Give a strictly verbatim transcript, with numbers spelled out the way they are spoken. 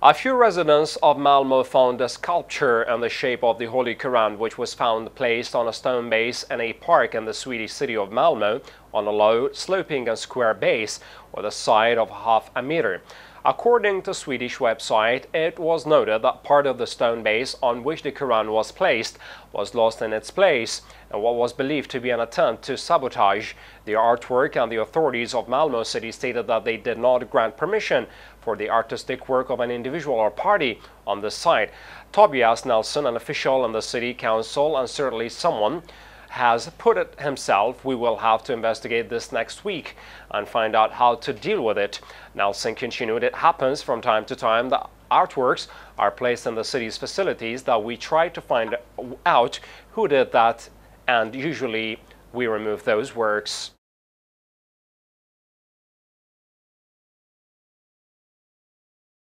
A few residents of Malmö found a sculpture in the shape of the Holy Quran, which was found placed on a stone base in a park in the Swedish city of Malmö, on a low, sloping and square base with a side of half a meter. According to Swedish website, it was noted that part of the stone base on which the Quran was placed was lost in its place, and what was believed to be an attempt to sabotage the artwork, and the authorities of Malmö city stated that they did not grant permission for the artistic work of an individual or party on the site. Tobias Nelson, an official in the city council and certainly someone, has put it himself, "We will have to investigate this next week and find out how to deal with it." Nelson continued, "It happens from time to time that artworks are placed in the city's facilities that we try to find out who did that, and usually we remove those works."